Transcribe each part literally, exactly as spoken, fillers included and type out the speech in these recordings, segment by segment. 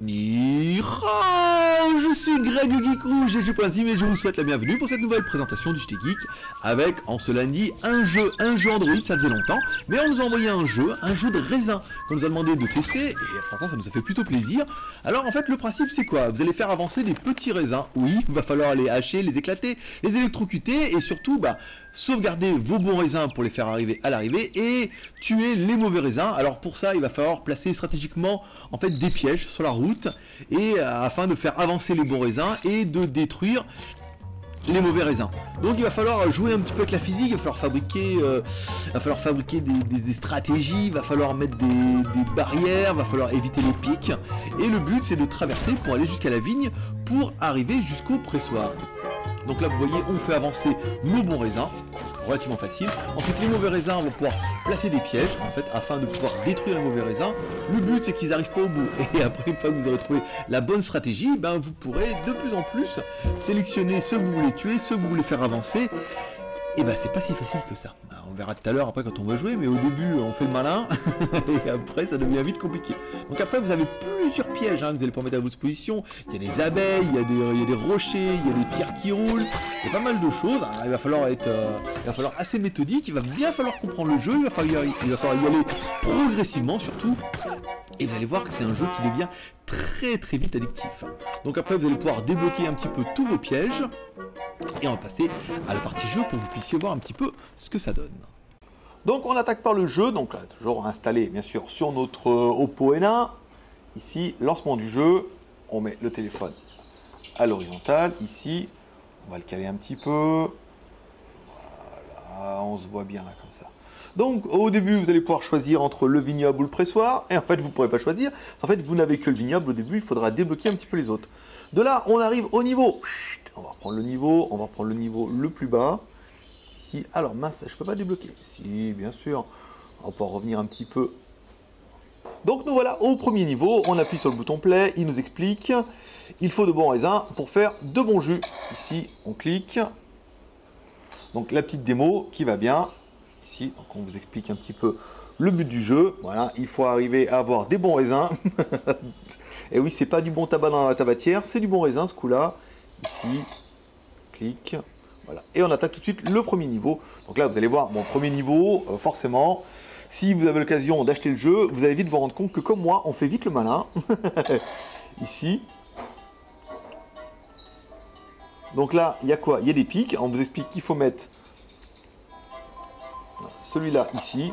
Mihao, je suis Greg du Geek Rouge et je et je vous souhaite la bienvenue pour cette nouvelle présentation du J T Geek avec, en ce lundi, un jeu, un jeu Android, ça faisait longtemps, mais on nous a envoyé un jeu, un jeu de raisin qu'on nous a demandé de tester et franchement ça nous a fait plutôt plaisir. Alors en fait le principe c'est quoi? Vous allez faire avancer des petits raisins, oui, il va falloir les hacher, les éclater, les électrocuter et surtout, bah, sauvegarder vos bons raisins pour les faire arriver à l'arrivée et tuer les mauvais raisins. Alors pour ça il va falloir placer stratégiquement en fait des pièges sur la route et euh, afin de faire avancer les bons raisins et de détruire les mauvais raisins. Donc il va falloir jouer un petit peu avec la physique, il va falloir fabriquer, euh, il va falloir fabriquer des, des, des stratégies, il va falloir mettre des, des barrières, il va falloir éviter les pics et le but c'est de traverser pour aller jusqu'à la vigne pour arriver jusqu'au pressoir. Donc là vous voyez on fait avancer nos bons raisins, relativement facile. Ensuite les mauvais raisins vont pouvoir placer des pièges en fait afin de pouvoir détruire les mauvais raisins. Le but c'est qu'ils n'arrivent pas au bout et après une fois que vous aurez trouvé la bonne stratégie, ben vous pourrez de plus en plus sélectionner ceux que vous voulez tuer, ceux que vous voulez faire avancer. Et bah c'est pas si facile que ça. Alors, on verra tout à l'heure après quand on va jouer, mais au début on fait le malin et après ça devient vite compliqué. Donc après vous avez plusieurs pièges hein, que vous allez pouvoir mettre à votre disposition. Il y a des abeilles, il y a des, il y a des rochers, il y a des pierres qui roulent, il y a pas mal de choses. Alors, il va falloir être euh, il va falloir assez méthodique, il va bien falloir comprendre le jeu, il va falloir y, il va falloir y aller progressivement surtout. Et vous allez voir que c'est un jeu qui devient très très vite addictif. Donc après vous allez pouvoir débloquer un petit peu tous vos pièges. Et on va passer à la partie jeu pour que vous puissiez voir un petit peu ce que ça donne. Donc on attaque par le jeu, donc là toujours installé bien sûr sur notre Oppo N un. Ici, lancement du jeu, on met le téléphone à l'horizontale. Ici, on va le caler un petit peu. Voilà, on se voit bien là comme ça. Donc au début vous allez pouvoir choisir entre le vignoble ou le pressoir. Et en fait vous ne pourrez pas choisir. En fait vous n'avez que le vignoble au début, il faudra débloquer un petit peu les autres. De là on arrive au niveau. On va reprendre le niveau, on va reprendre le niveau le plus bas. Ici, alors mince, je peux pas débloquer. Si, bien sûr, on va pouvoir revenir un petit peu. Donc nous voilà au premier niveau, on appuie sur le bouton play, il nous explique. Il faut de bons raisins pour faire de bons jus. Ici, on clique. Donc la petite démo qui va bien. Ici, donc on vous explique un petit peu le but du jeu. Voilà, il faut arriver à avoir des bons raisins. Et oui, c'est pas du bon tabac dans la tabatière, c'est du bon raisin ce coup-là. Ici, clic, voilà, et on attaque tout de suite le premier niveau. Donc là, vous allez voir, mon premier niveau, euh, forcément, si vous avez l'occasion d'acheter le jeu, vous allez vite vous rendre compte que comme moi, on fait vite le malin. Ici. Donc là, il y a quoi? Il y a des pics, on vous explique qu'il faut mettre celui-là ici,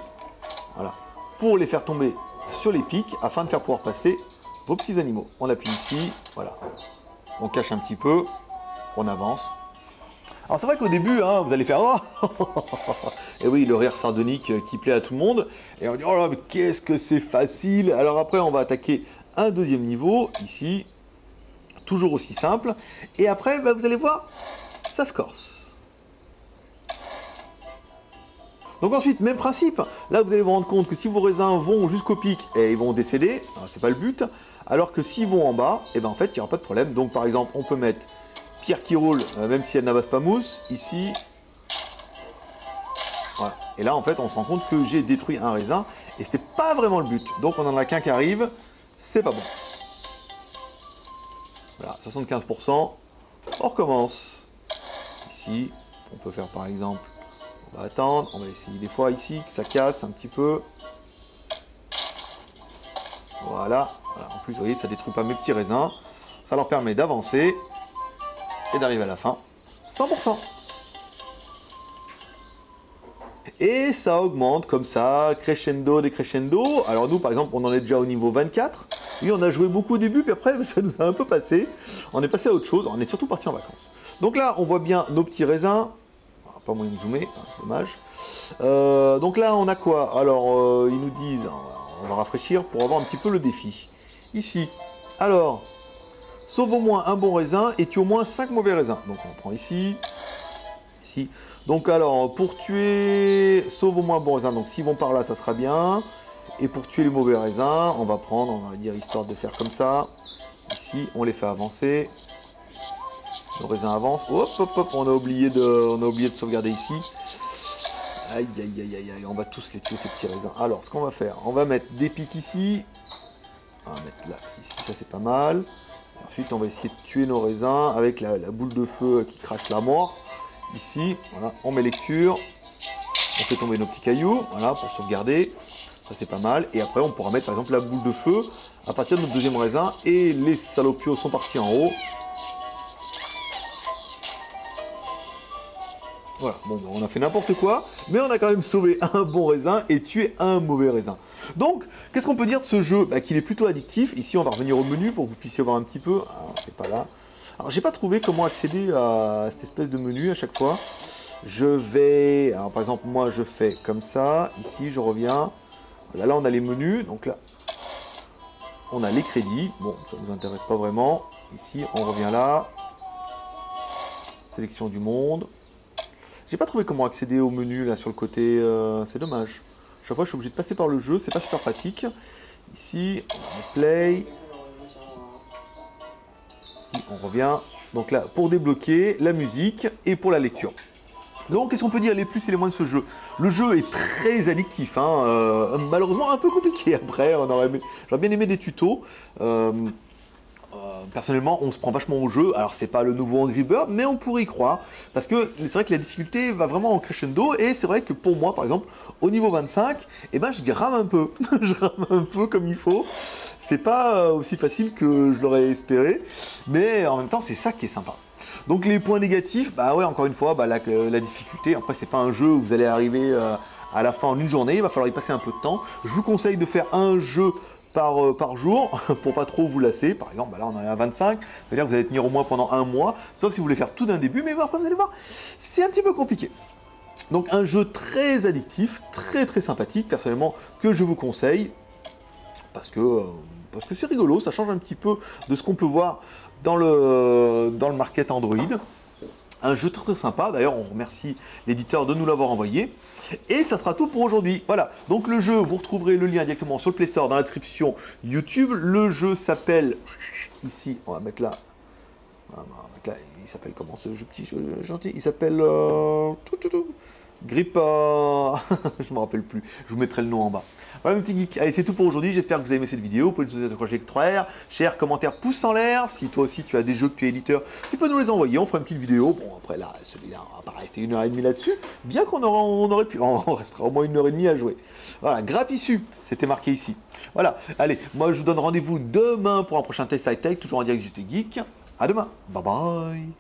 voilà, pour les faire tomber sur les pics, afin de faire pouvoir passer vos petits animaux. On appuie ici, voilà. On cache un petit peu, on avance. Alors c'est vrai qu'au début, hein, vous allez faire oh et oui, le rire sardonique qui plaît à tout le monde. Et on dit oh là, mais qu'est-ce que c'est facile. Alors après, on va attaquer un deuxième niveau ici, toujours aussi simple. Et après, bah, vous allez voir, ça se corse. Donc ensuite, même principe. Là, vous allez vous rendre compte que si vos raisins vont jusqu'au pic, et ils vont décéder. C'est pas le but. Alors que s'ils vont en bas, et ben en fait il n'y aura pas de problème. Donc par exemple on peut mettre pierre qui roule, euh, même si elle n'abasse pas mousse, ici. Voilà. Et là en fait on se rend compte que j'ai détruit un raisin et c'était pas vraiment le but. Donc on n'en a qu'un qui arrive, c'est pas bon. Voilà, soixante-quinze pour cent, on recommence. Ici, on peut faire par exemple, on va attendre, on va essayer des fois ici que ça casse un petit peu. Voilà. Voilà, en plus, vous voyez, ça ne détruit pas mes petits raisins. Ça leur permet d'avancer et d'arriver à la fin. cent pour cent. Et ça augmente comme ça, crescendo, décrescendo. Alors nous, par exemple, on en est déjà au niveau vingt-quatre. Oui, on a joué beaucoup au début, puis après, ça nous a un peu passé. On est passé à autre chose. On est surtout parti en vacances. Donc là, on voit bien nos petits raisins. Pas moyen de zoomer, c'est dommage. Euh, donc là, on a quoi? Alors, euh, ils nous disent... On va rafraîchir pour avoir un petit peu le défi. Ici, alors, sauve au moins un bon raisin et tue au moins cinq mauvais raisins. Donc on prend ici, ici. Donc alors, pour tuer, sauve au moins un bon raisin. Donc s'ils vont par là, ça sera bien. Et pour tuer les mauvais raisins, on va prendre, on va dire, histoire de faire comme ça. Ici, on les fait avancer. Le raisin avance. Hop, hop, hop, on a oublié de, on a oublié de sauvegarder ici. Aïe, aïe, aïe, aïe, aïe, on va tous les tuer ces petits raisins. Alors, ce qu'on va faire, on va mettre des pics ici. On va mettre là, ici, ça c'est pas mal. Ensuite, on va essayer de tuer nos raisins avec la, la boule de feu qui crache la mort. Ici, voilà, on met lecture. On fait tomber nos petits cailloux, voilà, pour sauvegarder. Ça c'est pas mal. Et après, on pourra mettre par exemple la boule de feu à partir de notre deuxième raisin. Et les salopios sont partis en haut. Voilà, bon, on a fait n'importe quoi, mais on a quand même sauvé un bon raisin et tué un mauvais raisin. Donc, qu'est-ce qu'on peut dire de ce jeu? Bah, qu'il est plutôt addictif. Ici, on va revenir au menu pour que vous puissiez voir un petit peu. Ah, c'est pas là. Alors, j'ai pas trouvé comment accéder à cette espèce de menu à chaque fois. Je vais... Alors, par exemple, moi, je fais comme ça. Ici, je reviens. Voilà, là, on a les menus. Donc là, on a les crédits. Bon, ça ne nous intéresse pas vraiment. Ici, on revient là. Sélection du monde. J'ai pas trouvé comment accéder au menu là sur le côté, euh, c'est dommage. Chaque fois je suis obligé de passer par le jeu, c'est pas super pratique. Ici, on play. Ici, on revient. Donc là, pour débloquer la musique et pour la lecture. Donc, qu'est-ce qu'on peut dire les plus et les moins de ce jeu? Le jeu est très addictif, hein, euh, malheureusement un peu compliqué après. On aurait aimé... J'aurais bien aimé des tutos. Euh... Personnellement, on se prend vachement au jeu. Alors, c'est pas le nouveau Angry Birds, mais on pourrait y croire. Parce que c'est vrai que la difficulté va vraiment en crescendo. Et c'est vrai que pour moi, par exemple, au niveau vingt-cinq, eh ben, je grame un peu. Je grame un peu comme il faut. C'est pas aussi facile que je l'aurais espéré. Mais en même temps, c'est ça qui est sympa. Donc, les points négatifs, bah ouais, encore une fois, bah, la, la difficulté. Après, c'est pas un jeu où vous allez arriver euh, à la fin en une journée. Il va falloir y passer un peu de temps. Je vous conseille de faire un jeu Par, euh, par jour, pour pas trop vous lasser. Par exemple, bah là on en est à vingt-cinq, c'est-à-dire que vous allez tenir au moins pendant un mois, sauf si vous voulez faire tout d'un début, mais après vous allez voir, c'est un petit peu compliqué. Donc un jeu très addictif, très très sympathique, personnellement, que je vous conseille, parce que euh, parce que c'est rigolo, ça change un petit peu de ce qu'on peut voir dans le, dans le market Android. Un jeu très très sympa, d'ailleurs on remercie l'éditeur de nous l'avoir envoyé. Et ça sera tout pour aujourd'hui, voilà. Donc le jeu, vous retrouverez le lien directement sur le Play Store dans la description YouTube. Le jeu s'appelle, ici, on va mettre là, on va mettre là. Il s'appelle comment ce jeu petit, jeu gentil? Il s'appelle... Euh... Grippe... Euh... je me rappelle plus, je vous mettrai le nom en bas. Voilà mes petits geeks, allez c'est tout pour aujourd'hui, j'espère que vous avez aimé cette vidéo, vous pouvez nous accrocher avec trois R, share, commentaire, pouce en l'air, si toi aussi tu as des jeux que tu es éditeur, tu peux nous les envoyer, on fera une petite vidéo, bon après là, celui-là, on va pas rester une heure et demie là-dessus, bien qu'on aura, on aurait pu, on restera au moins une heure et demie à jouer. Voilà, Grapissu, c'était marqué ici. Voilà, allez, moi je vous donne rendez-vous demain pour un prochain test high-tech, toujours en direct J T Geek, à demain, bye bye.